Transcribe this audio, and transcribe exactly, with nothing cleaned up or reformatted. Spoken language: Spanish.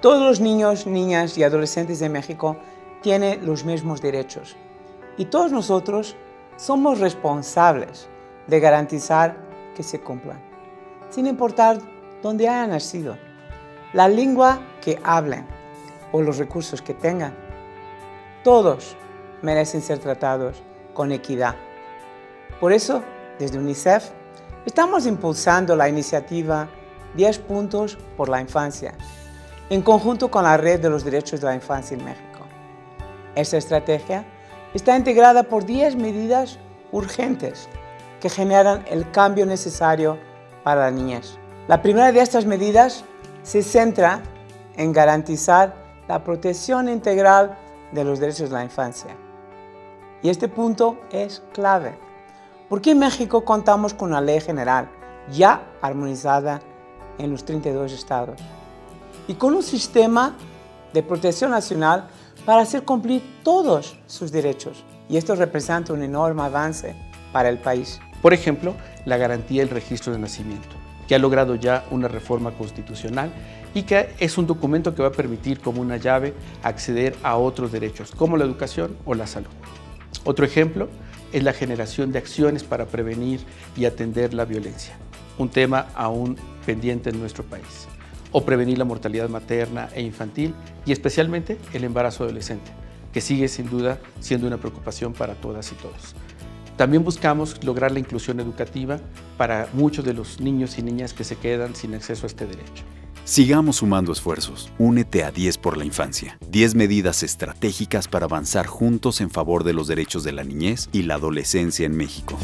Todos los niños, niñas y adolescentes de México tienen los mismos derechos y todos nosotros somos responsables de garantizar que se cumplan, sin importar dónde hayan nacido, la lengua que hablen o los recursos que tengan. Todos merecen ser tratados con equidad. Por eso, desde UNICEF, estamos impulsando la iniciativa diez puntos por la infancia, en conjunto con la Red de los Derechos de la Infancia en México. Esta estrategia está integrada por diez medidas urgentes que generan el cambio necesario para la niñez. La primera de estas medidas se centra en garantizar la protección integral de los derechos de la infancia. Y este punto es clave, porque en México contamos con una ley general ya armonizada en los treinta y dos estados y con un sistema de protección nacional para hacer cumplir todos sus derechos. Y esto representa un enorme avance para el país. Por ejemplo, la garantía del registro de nacimiento, que ha logrado ya una reforma constitucional y que es un documento que va a permitir como una llave acceder a otros derechos, como la educación o la salud. Otro ejemplo es la generación de acciones para prevenir y atender la violencia, un tema aún pendiente en nuestro país, o prevenir la mortalidad materna e infantil y especialmente el embarazo adolescente, que sigue sin duda siendo una preocupación para todas y todos. También buscamos lograr la inclusión educativa para muchos de los niños y niñas que se quedan sin acceso a este derecho. Sigamos sumando esfuerzos. Únete a diez por la infancia. diez medidas estratégicas para avanzar juntos en favor de los derechos de la niñez y la adolescencia en México.